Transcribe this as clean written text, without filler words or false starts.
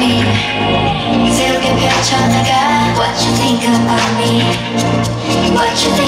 me. Still get picture, nigga. What you think about me? What you think?